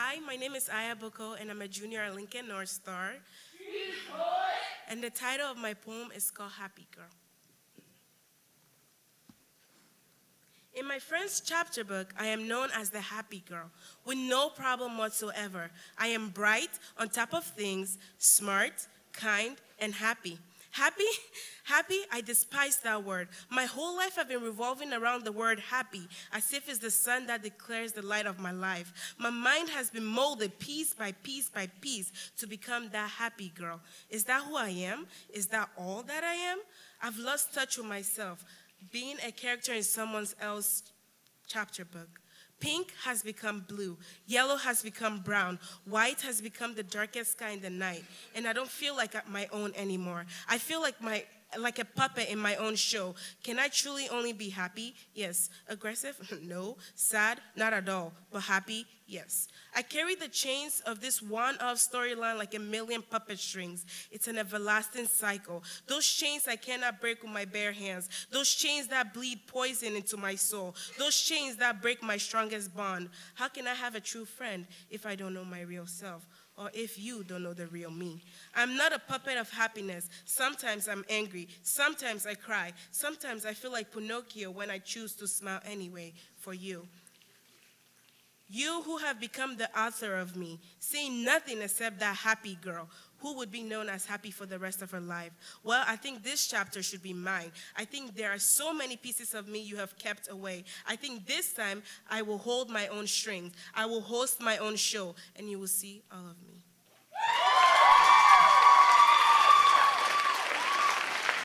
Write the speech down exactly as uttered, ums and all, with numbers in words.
Hi, my name is Aya Boko, and I'm a junior at Lincoln North Star. And the title of my poem is called Happy Girl. In my friend's chapter book, I am known as the happy girl, with no problem whatsoever. I am bright, on top of things, smart, kind, and happy. Happy? Happy? I despise that word. My whole life I've been revolving around the word happy, as if it's the sun that declares the light of my life. My mind has been molded piece by piece by piece to become that happy girl. Is that who I am? Is that all that I am? I've lost touch with myself. Being a character in someone else's chapter book. Pink has become blue, yellow has become brown, white has become the darkest sky in the night, and I don't feel like my own anymore. I feel like, my, like a puppet in my own show. Can I truly only be happy? Yes. Aggressive? No. Sad? Not at all. But happy? Yes. I carry the chains of this one-off storyline like a million puppet strings. It's an everlasting cycle. Those chains I cannot break with my bare hands. Those chains that bleed poison into my soul. Those chains that break my strongest bond. How can I have a true friend if I don't know my real self? Or if you don't know the real me? I'm not a puppet of happiness. Sometimes I'm angry. Sometimes I cry. Sometimes I feel like Pinocchio when I choose to smile anyway for you. You who have become the author of me, seeing nothing except that happy girl, who would be known as happy for the rest of her life. Well, I think this chapter should be mine. I think there are so many pieces of me you have kept away. I think this time I will hold my own strings. I will host my own show, and you will see all of me.